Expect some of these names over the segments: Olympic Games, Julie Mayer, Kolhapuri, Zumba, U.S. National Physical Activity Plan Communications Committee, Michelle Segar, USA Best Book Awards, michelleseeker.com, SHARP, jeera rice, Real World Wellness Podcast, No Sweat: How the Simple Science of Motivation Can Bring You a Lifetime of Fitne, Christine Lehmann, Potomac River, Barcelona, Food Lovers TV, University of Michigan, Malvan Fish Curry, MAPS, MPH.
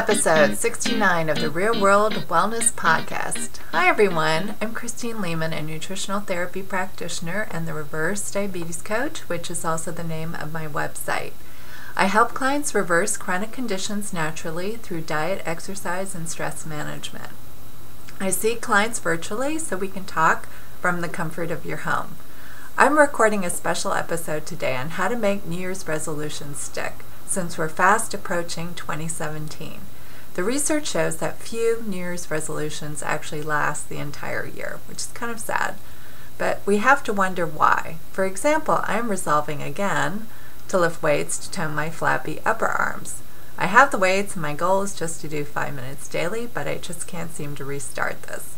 Episode 69 of the Real World Wellness Podcast. Hi everyone, I'm Christine Lehmann, a nutritional therapy practitioner and the reverse diabetes coach, which is also the name of my website. I help clients reverse chronic conditions naturally through diet, exercise, and stress management. I see clients virtually so we can talk from the comfort of your home. I'm recording a special episode today on how to make New Year's resolutions stick, since we're fast approaching 2017. The research shows that few New Year's resolutions actually last the entire year, which is kind of sad, but we have to wonder why. For example, I'm resolving again to lift weights to tone my flabby upper arms. I have the weights and my goal is just to do 5 minutes daily, but I just can't seem to restart this.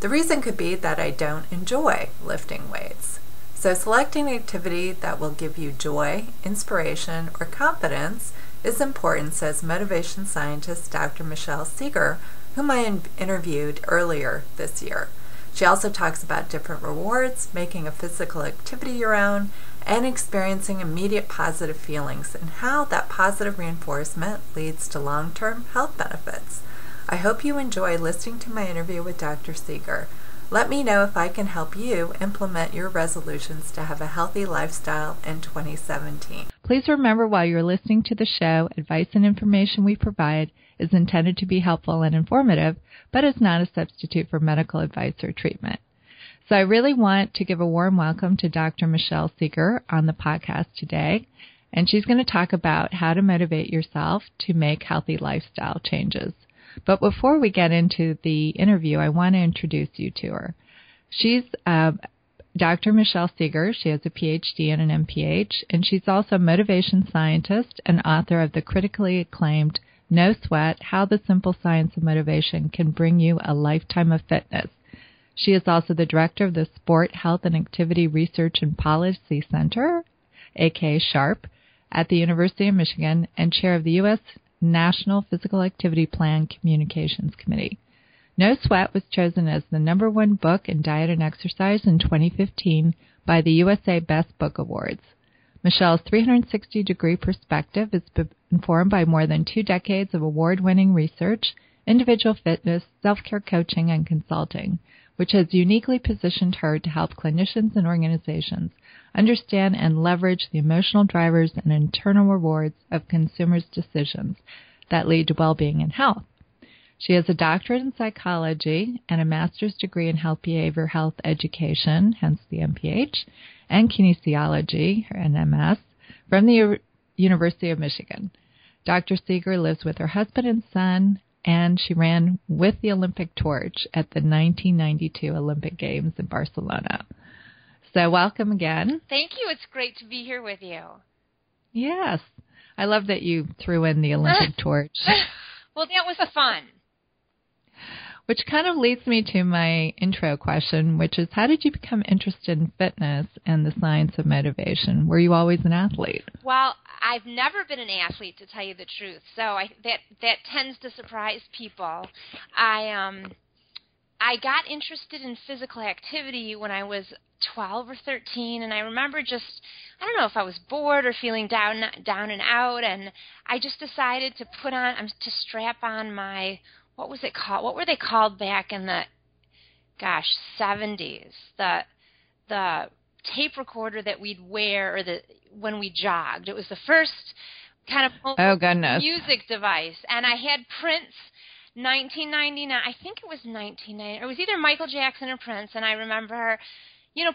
The reason could be that I don't enjoy lifting weights. So selecting an activity that will give you joy, inspiration, or confidence is important, says motivation scientist Dr. Michelle Segar, whom I interviewed earlier this year. She also talks about different rewards, making a physical activity your own, and experiencing immediate positive feelings and how that positive reinforcement leads to long-term health benefits. I hope you enjoy listening to my interview with Dr. Segar. Let me know if I can help you implement your resolutions to have a healthy lifestyle in 2017. Please remember while you're listening to the show, advice and information we provide is intended to be helpful and informative, but is not a substitute for medical advice or treatment. So I really want to give a warm welcome to Dr. Michelle Segar on the podcast today, and she's going to talk about how to motivate yourself to make healthy lifestyle changes. But before we get into the interview, I want to introduce you to her. She's Dr. Michelle Segar. She has a PhD and an MPH, and she's also a motivation scientist and author of the critically acclaimed No Sweat: How the Simple Science of Motivation Can Bring You a Lifetime of Fitness. She is also the director of the Sport, Health, and Activity Research and Policy Center, aka SHARP, at the University of Michigan, and chair of the U.S. National Physical Activity Plan Communications Committee. No Sweat was chosen as the #1 book in diet and exercise in 2015 by the USA Best Book Awards. Michelle's 360-degree perspective is informed by more than 2 decades of award-winning research, individual fitness, self-care coaching, and consulting, which has uniquely positioned her to help clinicians and organizations understand and leverage the emotional drivers and internal rewards of consumers' decisions that lead to well-being and health. She has a doctorate in psychology and a master's degree in health behavior, health education, hence the MPH, and kinesiology, an MS, from the University of Michigan. Dr. Segar lives with her husband and son, and she ran with the Olympic torch at the 1992 Olympic Games in Barcelona. So welcome again. Thank you. It's great to be here with you. Yes. I love that you threw in the Olympic torch. Well, that was fun. Which kind of leads me to my intro question, which is, how did you become interested in fitness and the science of motivation? Were you always an athlete? Well, I've never been an athlete, to tell you the truth. So that tends to surprise people. I got interested in physical activity when I was 12 or 13, and I remember just, I don't know if I was bored or feeling down and out, and I just decided to strap on my, what was it called? What were they called back in the, 70s? The tape recorder that we'd wear, or when we jogged. It was the first kind of music device, and I had Prince. 1999, I think it was 1999, it was either Michael Jackson or Prince, and I remember,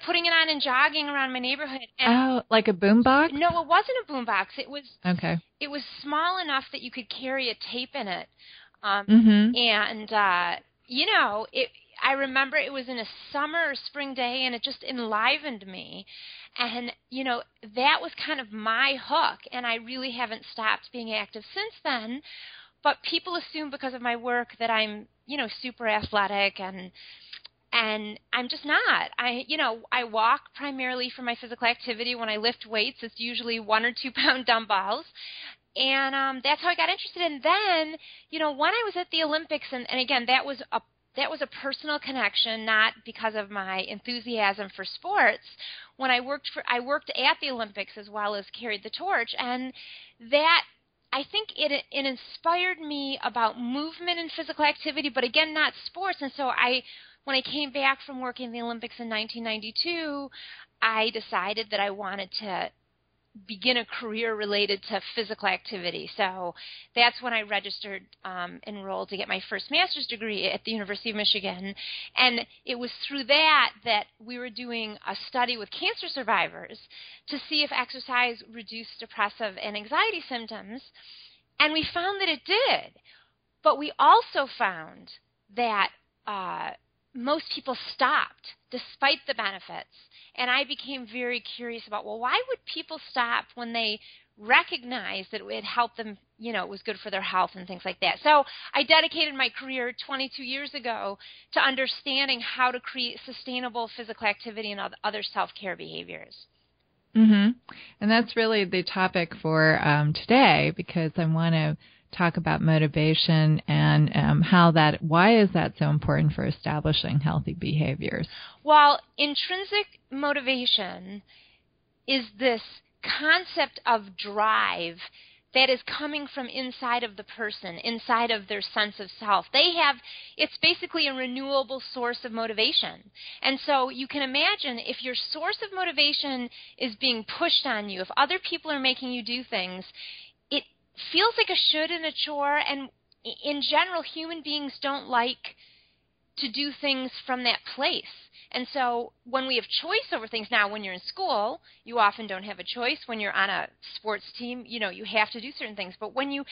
putting it on and jogging around my neighborhood. And like a boombox? No, it wasn't a boombox. It was It was small enough that you could carry a tape in it, and I remember it was in a summer or spring day, and it just enlivened me, and that was kind of my hook, and I really haven't stopped being active since then. But people assume because of my work that I'm, super athletic, and I'm just not. I walk primarily for my physical activity. When I lift weights, it's usually 1 or 2 pound dumbbells. And that's how I got interested. And then, when I was at the Olympics, and again, that was a personal connection, not because of my enthusiasm for sports. When I worked at the Olympics as well as carried the torch, and that I think it inspired me about movement and physical activity, but again, not sports. And so when I came back from working the Olympics in 1992, I decided that I wanted to begin a career related to physical activity. So that's when I registered, enrolled to get my first master's degree at the University of Michigan. And it was through that we were doing a study with cancer survivors to see if exercise reduced depressive and anxiety symptoms. And we found that it did. But we also found that most people stopped despite the benefits. And I became very curious about, well, why would people stop when they recognize that it helped them, you know, it was good for their health and things like that. So I dedicated my career 22 years ago to understanding how to create sustainable physical activity and other self-care behaviors. Mm-hmm. And that's really the topic for today, because I want to talk about motivation and why is that so important for establishing healthy behaviors? Well, intrinsic motivation is this concept of drive that is coming from inside of the person, inside of their sense of self. It's basically a renewable source of motivation. And so you can imagine if your source of motivation is being pushed on you, if other people are making you do things, feels like a should and a chore, and in general, human beings don't like to do things from that place. And so when we have choice over things, now when you're in school, you often don't have a choice. When you're on a sports team, you know, you have to do certain things. But when it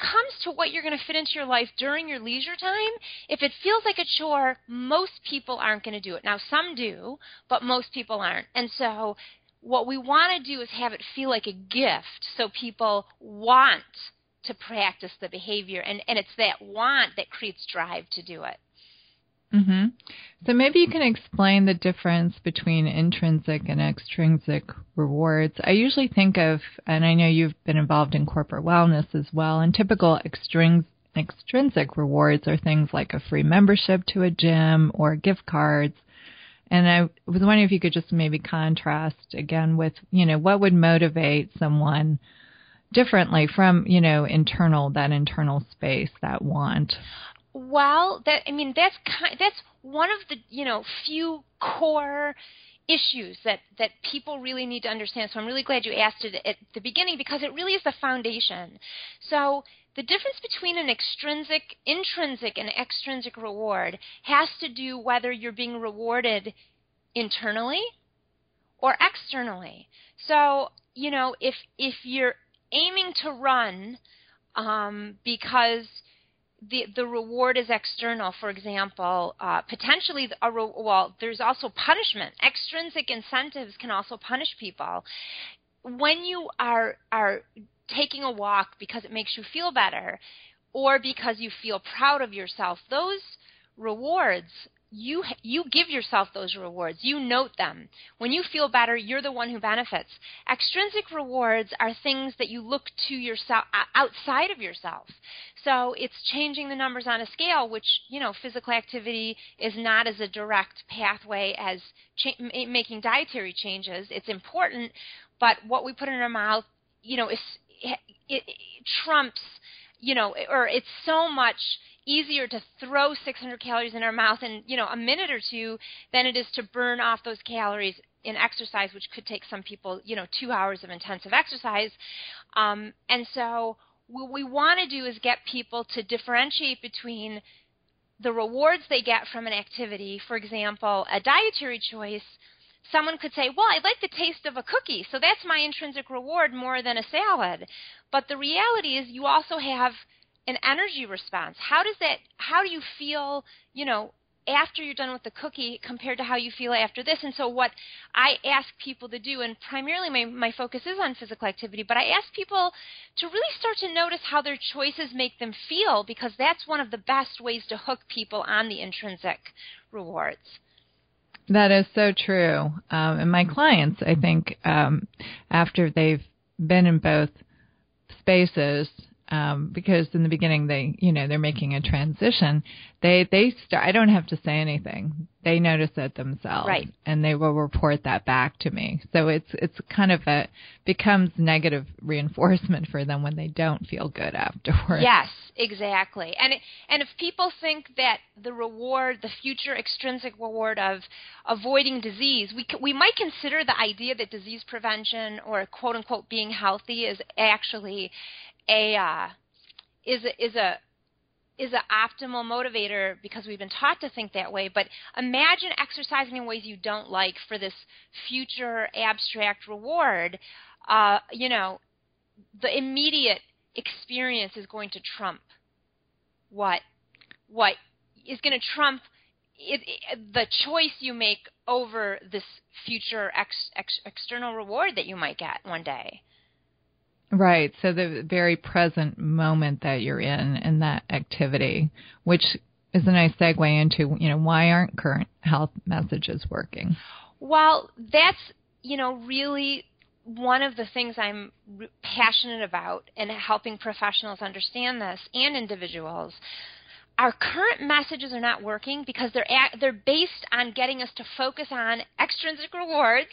comes to what you're going to fit into your life during your leisure time, if it feels like a chore, most people aren't going to do it. Now, some do, but most people aren't. And so what we want to do is have it feel like a gift, so people want to practice the behavior, and it's that want that creates drive to do it. Mm-hmm. So maybe you can explain the difference between intrinsic and extrinsic rewards. I usually think of, and I know you've been involved in corporate wellness as well, and typical extrinsic rewards are things like a free membership to a gym or gift cards. And I was wondering if you could just maybe contrast again with, you know, what would motivate someone differently from, you know, that internal space, that want. Well, that's one of the, you know, few core issues that people really need to understand. So I'm really glad you asked it at the beginning, because it really is the foundation. So the difference between an intrinsic and extrinsic reward has to do whether you're being rewarded internally or externally. So, you know, if you're aiming to run because the reward is external, for example, potentially there's also punishment. Extrinsic incentives can also punish people. When you are taking a walk because it makes you feel better or because you feel proud of yourself, those rewards, you give yourself those rewards. You note them. When you feel better, you're the one who benefits. Extrinsic rewards are things that you look to yourself outside of yourself. So it's changing the numbers on a scale, which, you know, physical activity is not as a direct pathway as making dietary changes. It's important, but what we put in our mouth, you know, it trumps, you know, or it's so much easier to throw 600 calories in our mouth in, you know, a minute or two than it is to burn off those calories in exercise, which could take some people, you know, 2 hours of intensive exercise. And so what we want to do is get people to differentiate between the rewards they get from an activity, for example, a dietary choice. Someone could say, well, I like the taste of a cookie, so that's my intrinsic reward more than a salad. But the reality is you also have an energy response. How do you feel, you know, after you're done with the cookie compared to how you feel after this? And so what I ask people to do, and primarily my focus is on physical activity, but I ask people to really start to notice how their choices make them feel, because that's one of the best ways to hook people on the intrinsic rewards. That is so true. And my clients, I think, after they've been in both spaces, because in the beginning they're making a transition. They start. I don't have to say anything. They notice it themselves, right? And they will report that back to me. So it's kind of becomes negative reinforcement for them when they don't feel good afterwards. Yes, exactly. And if people think that the reward, the future extrinsic reward of avoiding disease, we might consider the idea that disease prevention or quote unquote being healthy is actually is an optimal motivator because we've been taught to think that way. But imagine exercising in ways you don't like for this future abstract reward. The immediate experience is going to trump what is going to trump the choice you make over this future external reward that you might get one day. Right. So the very present moment that you're in that activity, which is a nice segue into, why aren't current health messages working? Well, that's, really one of the things I'm passionate about and helping professionals understand this and individuals. Our current messages are not working because they're based on getting us to focus on extrinsic rewards,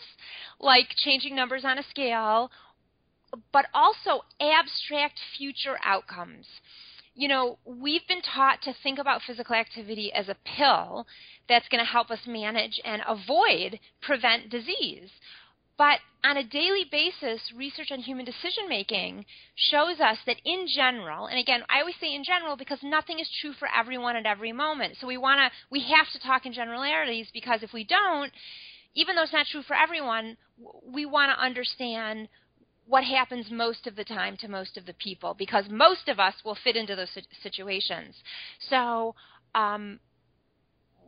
like changing numbers on a scale, but also abstract future outcomes. We've been taught to think about physical activity as a pill that's going to help us manage and prevent disease. But on a daily basis, research on human decision-making shows us that in general, and again, I always say in general because nothing is true for everyone at every moment. So we have to talk in generalities because if we don't, even though it's not true for everyone, we want to understand what happens most of the time to most of the people, because most of us will fit into those situations. So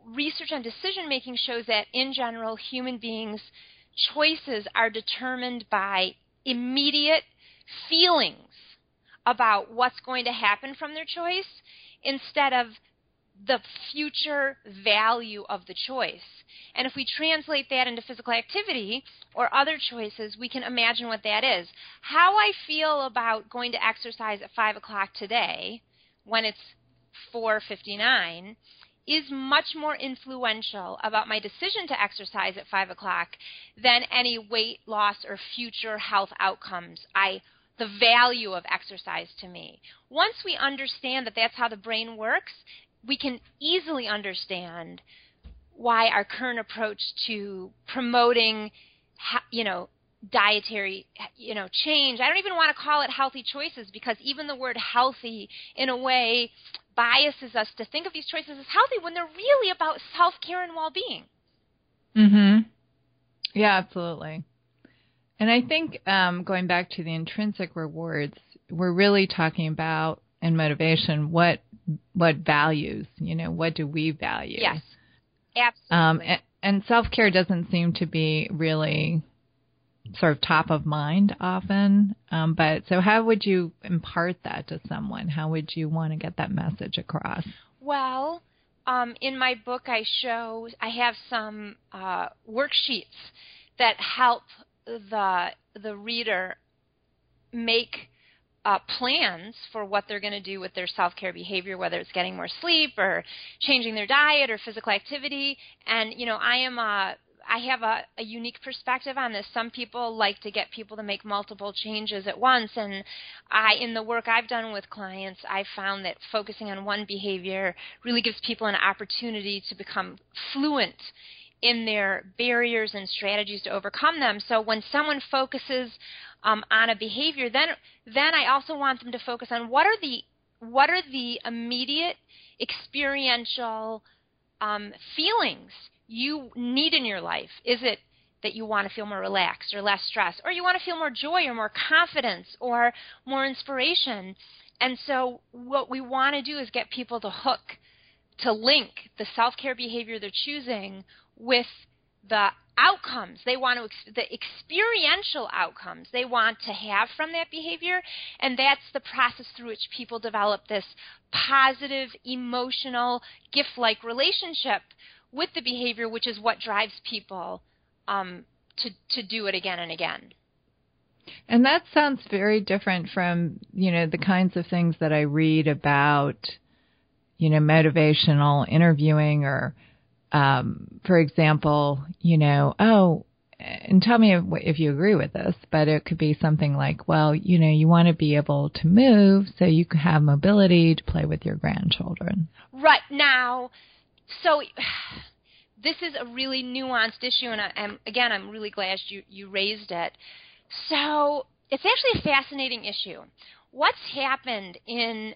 research on decision-making shows that, in general, human beings' choices are determined by immediate feelings about what's going to happen from their choice instead of the future value of the choice. And if we translate that into physical activity or other choices, we can imagine what that is. How I feel about going to exercise at 5 o'clock today when it's 4:59 is much more influential about my decision to exercise at 5 o'clock than any weight loss or future health outcomes the value of exercise to me. Once we understand that that's how the brain works, we can easily understand why our current approach to promoting, dietary, change. I don't even want to call it healthy choices because even the word healthy in a way biases us to think of these choices as healthy when they're really about self-care and well-being. Mm-hmm. Yeah, absolutely. And I think going back to the intrinsic rewards, we're really talking about in motivation what values, what do we value? Yes, absolutely. And self-care doesn't seem to be really sort of top of mind often. But so how would you impart that to someone? How would you want to get that message across? Well, in my book, I have some worksheets that help the reader make plans for what they're going to do with their self-care behavior, whether it's getting more sleep or changing their diet or physical activity. And, I have a unique perspective on this. Some people like to get people to make multiple changes at once. And in the work I've done with clients, I've found that focusing on one behavior really gives people an opportunity to become fluent in their barriers and strategies to overcome them. So when someone focuses on a behavior, then I also want them to focus on what are the immediate experiential feelings you need in your life. Is it that you want to feel more relaxed or less stressed, or you want to feel more joy or more confidence or more inspiration? And so what we want to do is get people to link the self-care behavior they're choosing with the outcomes they want to, the experiential outcomes they want to have from that behavior. And that's the process through which people develop this positive, emotional, gift-like relationship with the behavior, which is what drives people to do it again and again. And that sounds very different from, the kinds of things that I read about, motivational interviewing or, for example, and tell me if you agree with this, but it could be something like, well, you want to be able to move so you can have mobility to play with your grandchildren. Right now. So this is a really nuanced issue. And I'm really glad you raised it. So it's actually a fascinating issue. What's happened in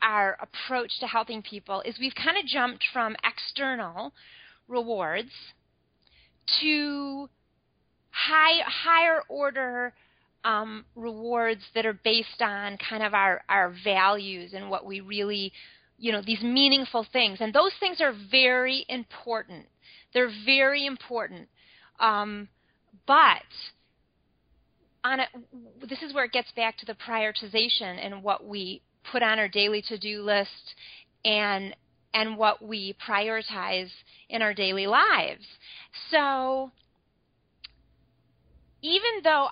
our approach to helping people is we've kind of jumped from external rewards to higher order rewards that are based on kind of our values and what we really, these meaningful things. And those things are very important. They're very important. But this is where it gets back to the prioritization and what we put on our daily to-do list and what we prioritize in our daily lives. So even though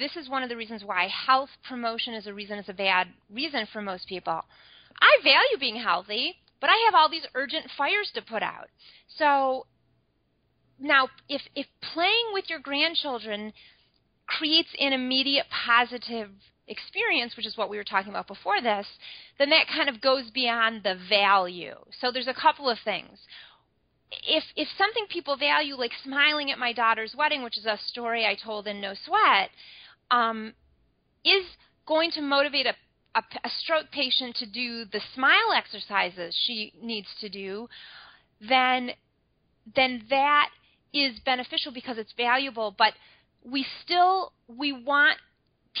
this is one of the reasons why health promotion is it's a bad reason for most people. I value being healthy, but I have all these urgent fires to put out. So now if playing with your grandchildren creates an immediate positive experience, which is what we were talking about before this, then that kind of goes beyond the value. So there's a couple of things. If something people value, like smiling at my daughter's wedding, which is a story I told in No Sweat, is going to motivate a stroke patient to do the smile exercises she needs to do, then that is beneficial because it's valuable. But we want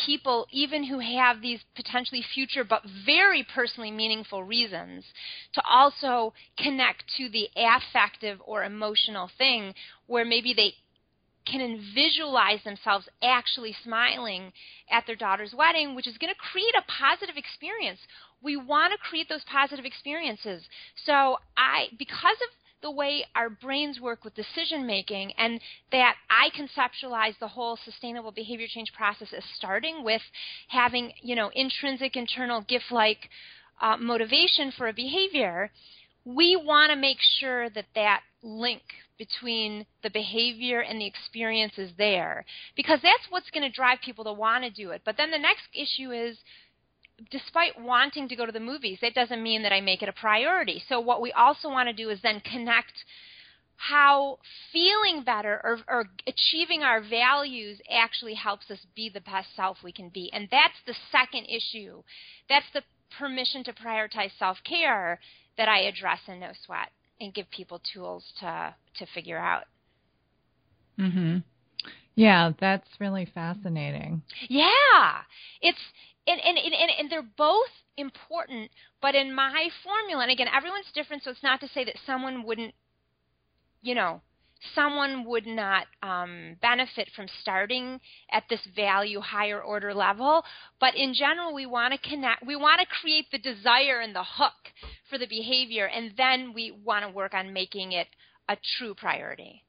people, even who have these potentially future but very personally meaningful reasons, to also connect to the affective or emotional thing where maybe they can visualize themselves actually smiling at their daughter's wedding, which is going to create a positive experience. We want to create those positive experiences. So because of the way our brains work with decision making, and that I conceptualize the whole sustainable behavior change process as starting with having, intrinsic internal gift-like motivation for a behavior, we want to make sure that link between the behavior and the experience is there, because that's what's going to drive people to want to do it. But then the next issue is, despite wanting to go to the movies, that doesn't mean that I make it a priority. So what we also want to do is then connect how feeling better or achieving our values actually helps us be the best self we can be. And that's the second issue. That's the permission to prioritize self-care that I address in No Sweat and give people tools to figure out. Mm-hmm. Yeah, that's really fascinating. Yeah. And they're both important, but in my formula, and again, everyone's different, so it's not to say that someone would not benefit from starting at this value higher order level. But in general, we want to connect, we want to create the desire and the hook for the behavior, and then we want to work on making it a true priority.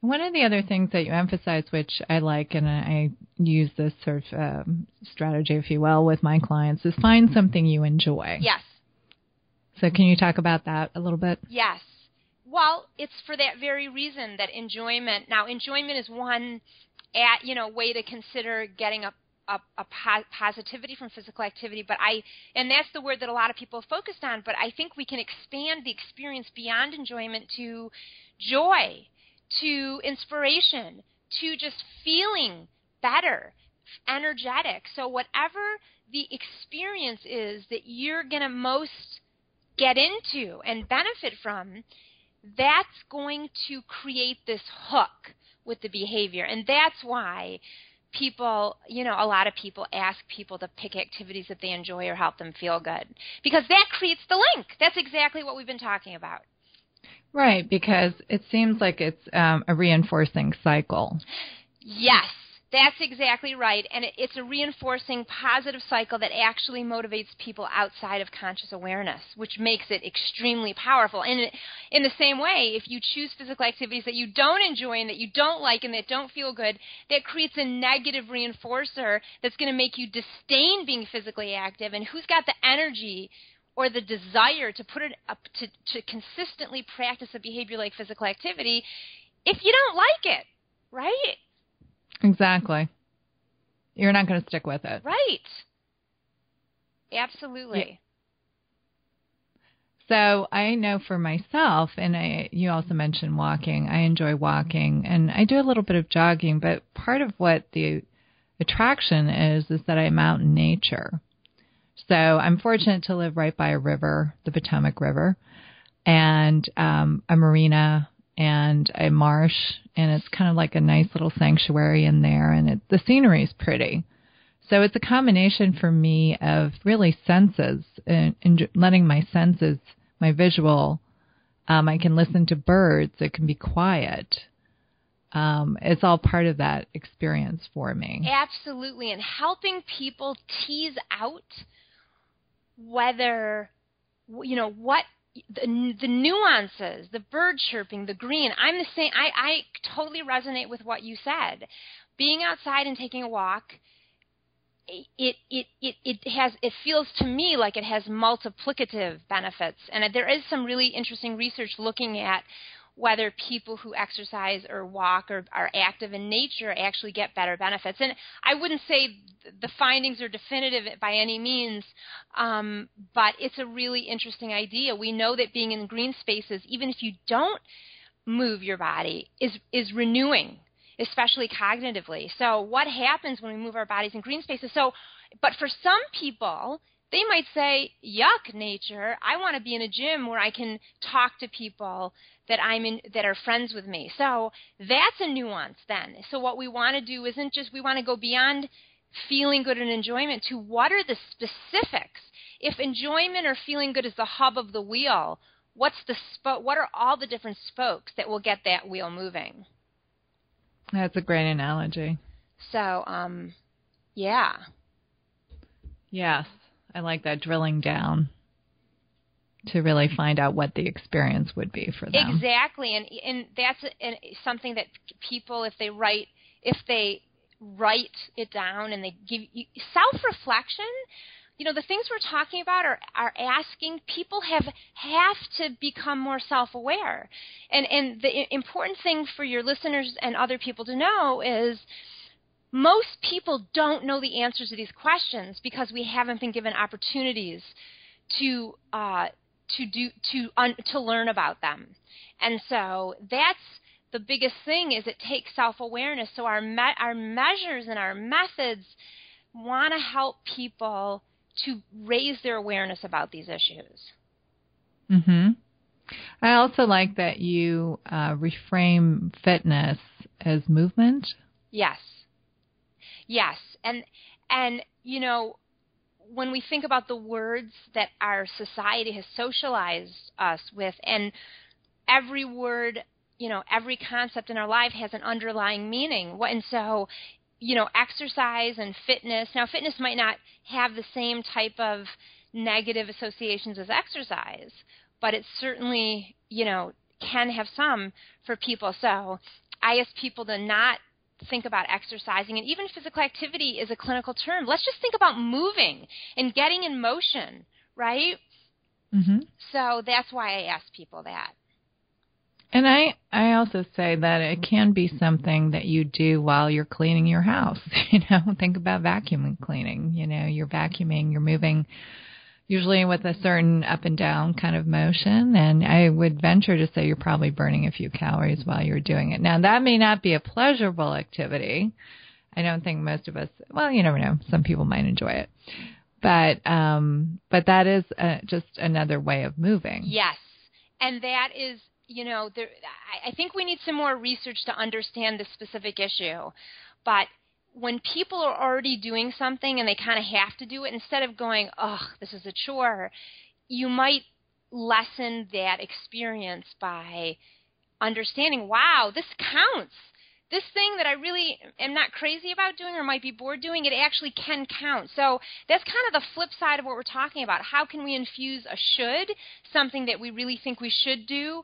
One of the other things that you emphasize, which I like, and I use this sort of strategy, if you will, with my clients, is find something you enjoy. Yes. So can you talk about that a little bit? Yes. Well, it's for that very reason that enjoyment is one way to consider getting a positivity from physical activity. But and that's the word that a lot of people focused on, but I think we can expand the experience beyond enjoyment to joy, to inspiration, to just feeling better, energetic. So whatever the experience is that you're going to most get into and benefit from, that's going to create this hook with the behavior. And that's why people, a lot of people ask people to pick activities that they enjoy or help them feel good, because that creates the link. That's exactly what we've been talking about. Right, because it seems like it's a reinforcing cycle. Yes, That's exactly right, and it's a reinforcing positive cycle that actually motivates people outside of conscious awareness, which makes it extremely powerful. And in the same way, if you choose physical activities that you don't enjoy and that you don't like and that don't feel good, that creates a negative reinforcer that's going to make you disdain being physically active. And who's got the energy or the desire to put it up to consistently practice a behavior like physical activity if you don't like it, right? Exactly. You're not going to stick with it. Right. Absolutely. Yeah. So I know for myself, and you also mentioned walking, I enjoy walking, and I do a little bit of jogging, but part of what the attraction is that I'm out in nature. So I'm fortunate to live right by a river, the Potomac River, and a marina and a marsh, and it's kind of like a nice little sanctuary in there, and the scenery is pretty. So it's a combination for me of really senses and letting my senses, my visual, I can listen to birds, it can be quiet. It's all part of that experience for me. Absolutely, and helping people tease out whether, you know, what the nuances, the bird chirping, the green. I'm the same. I totally resonate with what you said. Being outside and taking a walk, it feels to me like it has multiplicative benefits. And there is some really interesting research looking at whether people who exercise or walk or are active in nature actually get better benefits. And I wouldn't say the findings are definitive by any means, but it's a really interesting idea. We know that being in green spaces, even if you don't move your body, is renewing, especially cognitively. So what happens when we move our bodies in green spaces? So, but for some people, they might say, yuck, nature, I want to be in a gym where I can talk to people that that are friends with me. So that's a nuance then. So what we want to do isn't just, we want to go beyond feeling good and enjoyment to what are the specifics. If enjoyment or feeling good is the hub of the wheel, what are all the different spokes that will get that wheel moving? That's a great analogy. So, yeah. Yes. I like that, drilling down to really find out what the experience would be for them. Exactly, and that's something that people, if they write it down and they give you self-reflection, you know, the things we're talking about are asking people have to become more self-aware. And the important thing for your listeners and other people to know is most people don't know the answers to these questions because we haven't been given opportunities to learn about them. And so that's the biggest thing, is it takes self-awareness. So our measures and our methods want to help people to raise their awareness about these issues. Mm-hmm. I also like that you reframe fitness as movement. Yes. And you know, when we think about the words that our society has socialized us with, and every word, you know, every concept in our life has an underlying meaning. And so, you know, exercise and fitness. Now, fitness might not have the same type of negative associations as exercise, but it certainly, you know, can have some for people. So I ask people to not think about exercising, and even physical activity is a clinical term. Let's just think about moving and getting in motion, right? Mm-hmm. So that's why I ask people that. And I also say that it can be something that you do while you're cleaning your house. You know, think about vacuum cleaning. You know, you're vacuuming, you're moving, usually with a certain up and down kind of motion. And I would venture to say you're probably burning a few calories while you're doing it. Now, that may not be a pleasurable activity. I don't think most of us, well, you never know. Some people might enjoy it. But that is just another way of moving. Yes. And that is, you know, I think we need some more research to understand this specific issue. But when people are already doing something and they kind of have to do it, instead of going, oh, this is a chore, you might lessen that experience by understanding, wow, this counts. this thing that I really am not crazy about doing or might be bored doing, it actually can count. So that's kind of the flip side of what we're talking about. How can we infuse a should, something that we really think we should do,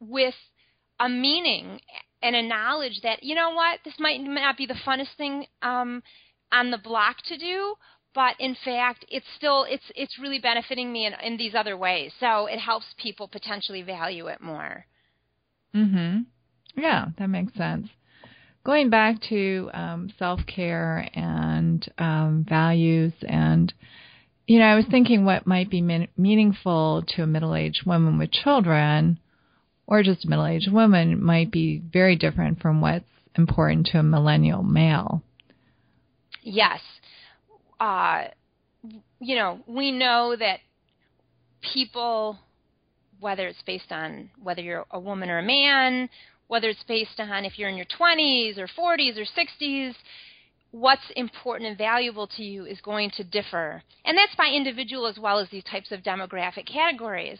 with a meaning and a knowledge that, you know what, this might not be the funnest thing on the block to do, but in fact, it's really benefiting me in these other ways. So it helps people potentially value it more. Mm-hmm. Yeah, that makes sense. Going back to self-care and values, and, you know, I was thinking what might be meaningful to a middle-aged woman with children, or just a middle-aged woman, might be very different from what's important to a millennial male. Yes. You know, we know that people, whether it's based on whether you're a woman or a man, whether it's based on if you're in your 20s or 40s or 60s, what's important and valuable to you is going to differ. And that's by individual as well as these types of demographic categories.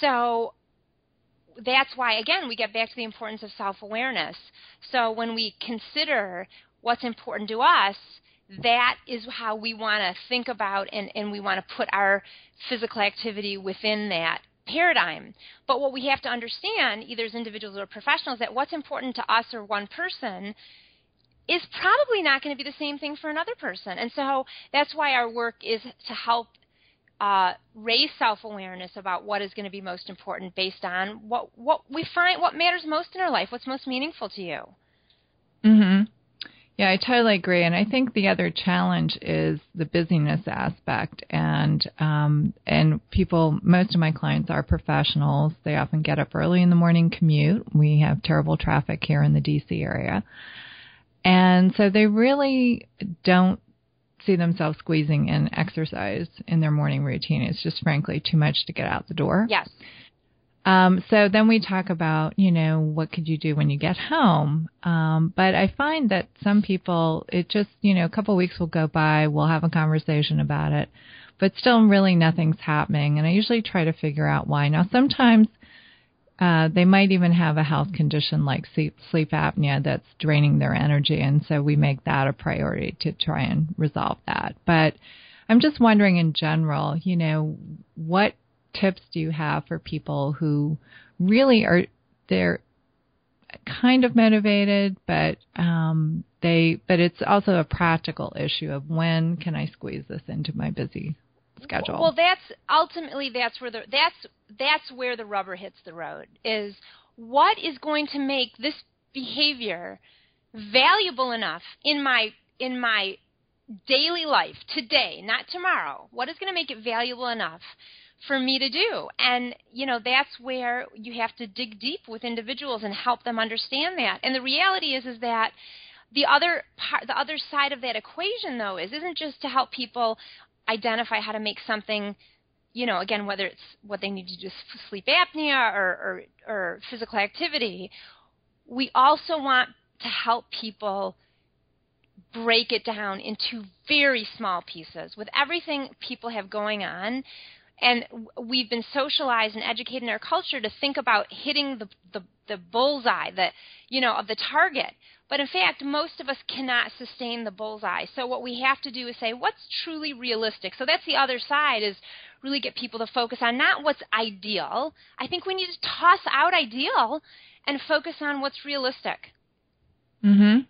So that's why, again, we get back to the importance of self-awareness. So when we consider what's important to us, that is how we want to think about and we want to put our physical activity within that paradigm. But what we have to understand, either as individuals or professionals, that what's important to us or one person is probably not going to be the same thing for another person. And so that's why our work is to help raise self-awareness about what is going to be most important based on what we find, what matters most in our life, what's most meaningful to you. Mm-hmm. Yeah, I totally agree. And I think the other challenge is the busyness aspect. And people, most of my clients are professionals. They often get up early in the morning, commute. We have terrible traffic here in the D.C. area. And so they really don't see themselves squeezing in exercise in their morning routine. It's just, frankly, too much to get out the door. Yes. So then we talk about, you know, what could you do when you get home? But I find that some people, it just, you know, a couple of weeks will go by, we'll have a conversation about it, but still really nothing's happening. And I usually try to figure out why. Now, sometimes they might even have a health condition like sleep apnea that's draining their energy. And so we make that a priority to try and resolve that. But I'm just wondering in general, you know, what tips do you have for people who really are, they're kind of motivated, but it's also a practical issue of when can I squeeze this into my busy schedule? Well, that's where the rubber hits the road, is what is going to make this behavior valuable enough in my daily life today, not tomorrow. What is going to make it valuable enough for me to do? And, you know, that's where you have to dig deep with individuals and help them understand that. And the reality is that the other side of that equation, though, isn't just to help people identify how to make something, you know, again, whether it's what they need to do, sleep apnea or physical activity. We also want to help people break it down into very small pieces. With everything people have going on, and we've been socialized and educated in our culture to think about hitting the bullseye, of the target. But in fact, most of us cannot sustain the bullseye. So what we have to do is say, what's truly realistic? So that's the other side, is really get people to focus on not what's ideal. I think we need to toss out ideal and focus on what's realistic. Mm-hmm.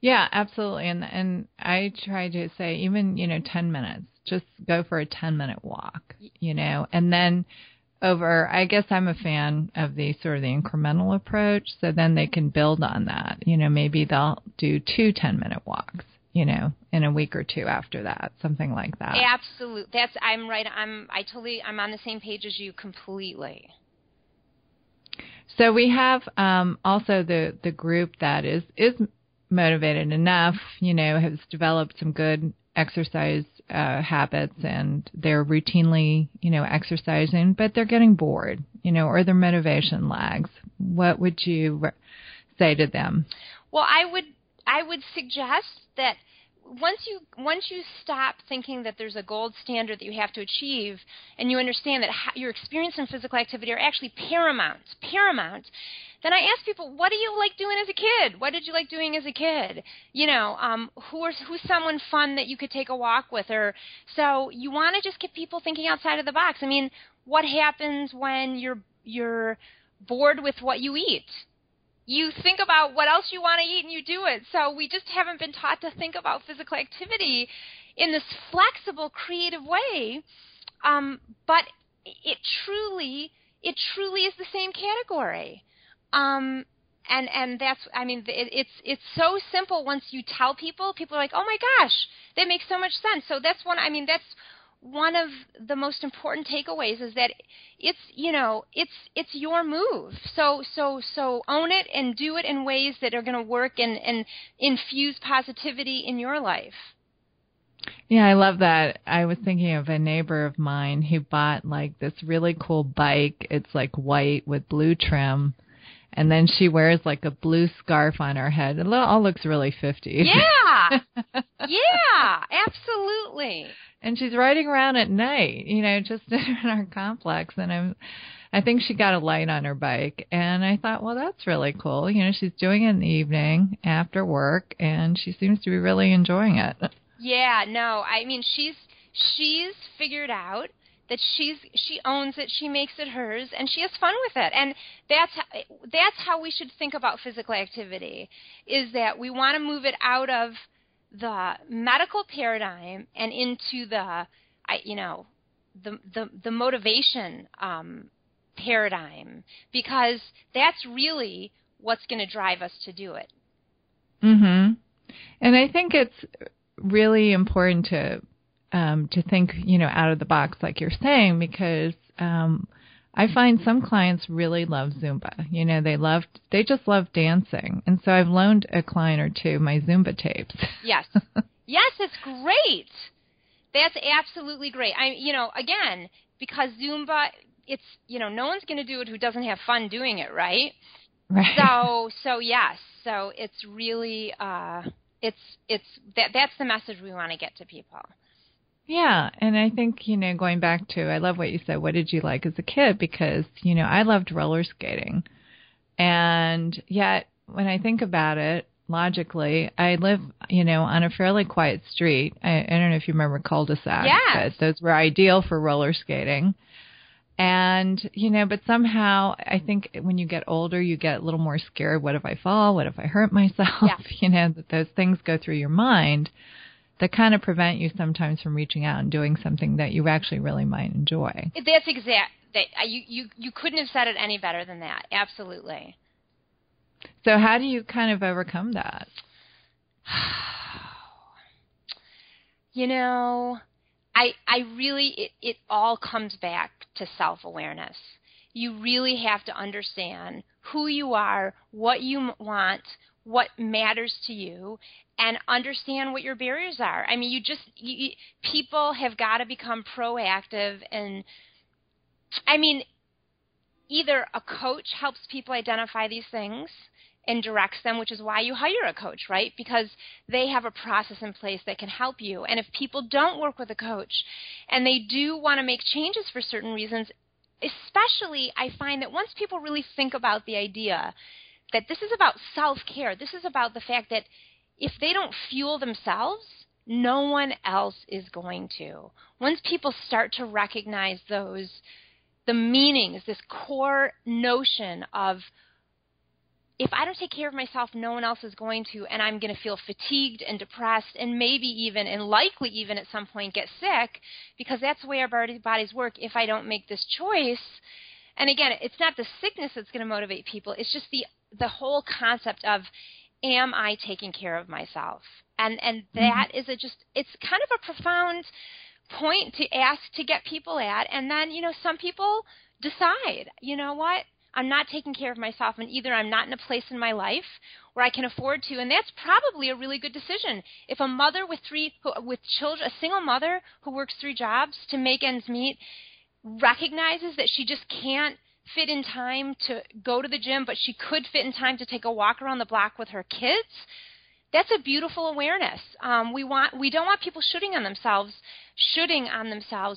Yeah, absolutely. And I try to say, even, you know, 10 minutes. Just go for a 10-minute walk, you know, and then over, I guess I'm a fan of the sort of the incremental approach. So then they can build on that. You know, maybe they'll do two 10-minute walks, you know, in a week or two after that, something like that. Absolutely. I'm right. I'm on the same page as you completely. So we have also the group that is motivated enough, you know, has developed some good exercise habits, and they're routinely, you know, exercising, but they're getting bored, you know, or their motivation lags. What would you say to them? Well, I would suggest that once you stop thinking that there's a gold standard that you have to achieve, and you understand that your experience in physical activity are actually paramount, then I ask people, what do you like doing as a kid? What did you like doing as a kid? You know, who's someone fun that you could take a walk with? Or so you want to just get people thinking outside of the box. I mean, what happens when you're bored with what you eat? You think about what else you want to eat and you do it. So we just haven't been taught to think about physical activity in this flexible, creative way. But it truly is the same category. And that's, I mean, it's so simple. Once you tell people, people are like, oh my gosh, that makes so much sense. So that's one. I mean, that's one of the most important takeaways, is that it's, you know, it's your move. So own it and do it in ways that are going to work and infuse positivity in your life. Yeah, I love that. I was thinking of a neighbor of mine who bought like this really cool bike. It's like white with blue trim. And then she wears like a blue scarf on her head. It all looks really 50s. Yeah. Yeah, absolutely. And she's riding around at night, you know, just in our complex. And I think she got a light on her bike. And I thought, well, that's really cool. You know, she's doing it in the evening after work, and she seems to be really enjoying it. Yeah, no, I mean, she's figured out that she owns it, she makes it hers, and she has fun with it. And that's how we should think about physical activity, is that we want to move it out of the medical paradigm and into the motivation paradigm, because that's really what's going to drive us to do it. Mm-hmm. And I think it's really important to think, you know, out of the box, like you're saying, because I find some clients really love Zumba. You know, they just love dancing. And so I've loaned a client or two my Zumba tapes. Yes. Yes, it's great. That's absolutely great. Again, because Zumba, it's, you know, no one's going to do it who doesn't have fun doing it, right? Right. So yes. So it's really, that's the message we want to get to people. Yeah, and I think, you know, going back to, I love what you said, what did you like as a kid? Because, you know, I loved roller skating. And yet, when I think about it, logically, I live, you know, on a fairly quiet street. I don't know if you remember cul-de-sacs. Yes. But those were ideal for roller skating. And, you know, but somehow I think when you get older, you get a little more scared. What if I fall? What if I hurt myself? Yeah. You know, that those things go through your mind that kind of prevent you sometimes from reaching out and doing something that you actually really might enjoy. That's exact. You couldn't have said it any better than that. Absolutely. So how do you kind of overcome that? You know, it all comes back to self-awareness. You really have to understand who you are, what you want, what matters to you, and understand what your barriers are. I mean, people have got to become proactive. And I mean, either a coach helps people identify these things and directs them, which is why you hire a coach, right? Because they have a process in place that can help you. And if people don't work with a coach and they do want to make changes for certain reasons, especially, I find that once people really think about the idea that this is about self-care, this is about the fact that if they don't fuel themselves, no one else is going to. Once people start to recognize the meanings, this core notion of, if I don't take care of myself, no one else is going to, and I'm going to feel fatigued and depressed and maybe even, and likely even at some point, get sick, because that's the way our bodies work if I don't make this choice. And again, it's not the sickness that's going to motivate people. It's just the whole concept of, am I taking care of myself? And that is it's kind of a profound point to get people at. And then, you know, some people decide, you know what, I'm not taking care of myself, and either I'm not in a place in my life where I can afford to, and that's probably a really good decision. If a mother with children, a single mother who works 3 jobs to make ends meet, recognizes that she just can't fit in time to go to the gym, but she could fit in time to take a walk around the block with her kids, that's a beautiful awareness. We don't want people shooting on themselves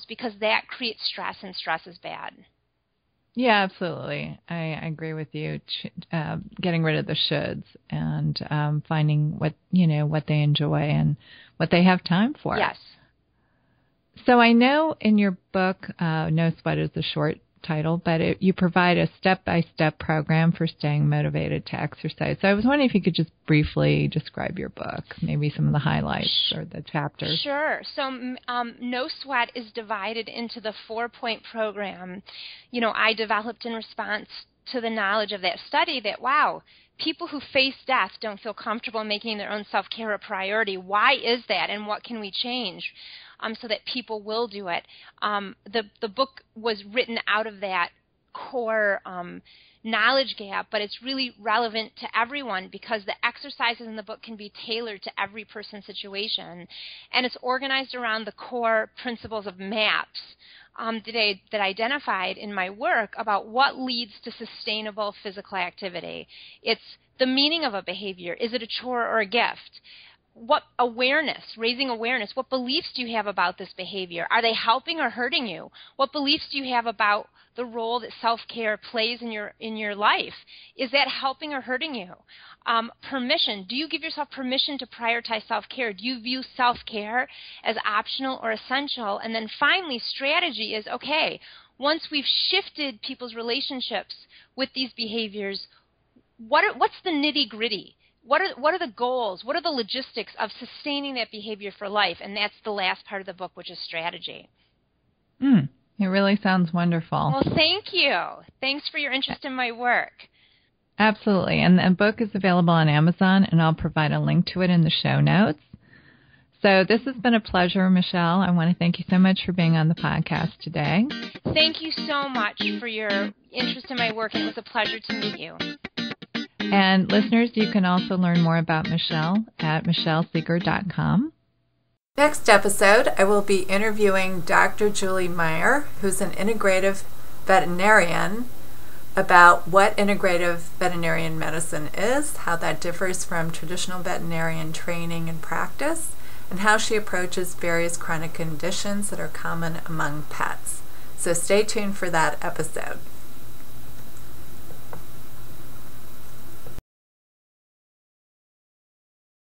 because that creates stress, and stress is bad. Yeah, absolutely. I agree with you. Getting rid of the shoulds and finding what they enjoy and what they have time for. Yes. So I know in your book, No Sweat is the short title, but you provide a step-by-step program for staying motivated to exercise. So I was wondering if you could just briefly describe your book, maybe some of the highlights or the chapters. Sure. So No Sweat is divided into the 4-point program. I developed in response to the knowledge of that study that, wow, people who face death don't feel comfortable making their own self-care a priority. Why is that, and what can we change so that people will do it? The book was written out of that core knowledge gap, but it's really relevant to everyone because the exercises in the book can be tailored to every person's situation, and it's organized around the core principles of MAPS that I identified in my work about what leads to sustainable physical activity. It's the meaning of a behavior. Is it a chore or a gift? What awareness, raising awareness, what beliefs do you have about this behavior? Are they helping or hurting you? What beliefs do you have about the role that self-care plays in your life? Is that helping or hurting you? Permission. Do you give yourself permission to prioritize self-care? Do you view self-care as optional or essential? And then finally, strategy is, okay, once we've shifted people's relationships with these behaviors, what's the nitty-gritty? What are the goals? What are the logistics of sustaining that behavior for life? And that's the last part of the book, which is strategy. It really sounds wonderful. Well, thank you. Thanks for your interest in my work. Absolutely. And the book is available on Amazon, and I'll provide a link to it in the show notes. So this has been a pleasure, Michelle. I want to thank you so much for being on the podcast today. Thank you so much for your interest in my work. It was a pleasure to meet you. And listeners, you can also learn more about Michelle at michelleseeker.com. Next episode, I will be interviewing Dr. Julie Mayer, who's an integrative veterinarian, about what integrative veterinarian medicine is, how that differs from traditional veterinarian training and practice, and how she approaches various chronic conditions that are common among pets. So stay tuned for that episode.